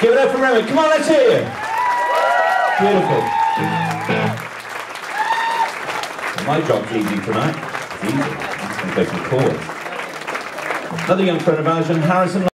Give it up for Remig. Come on, let's hear you. Beautiful. My job's easy tonight. It's easy. I'm going to go for the chorus. Another young friend of ours, Harrison.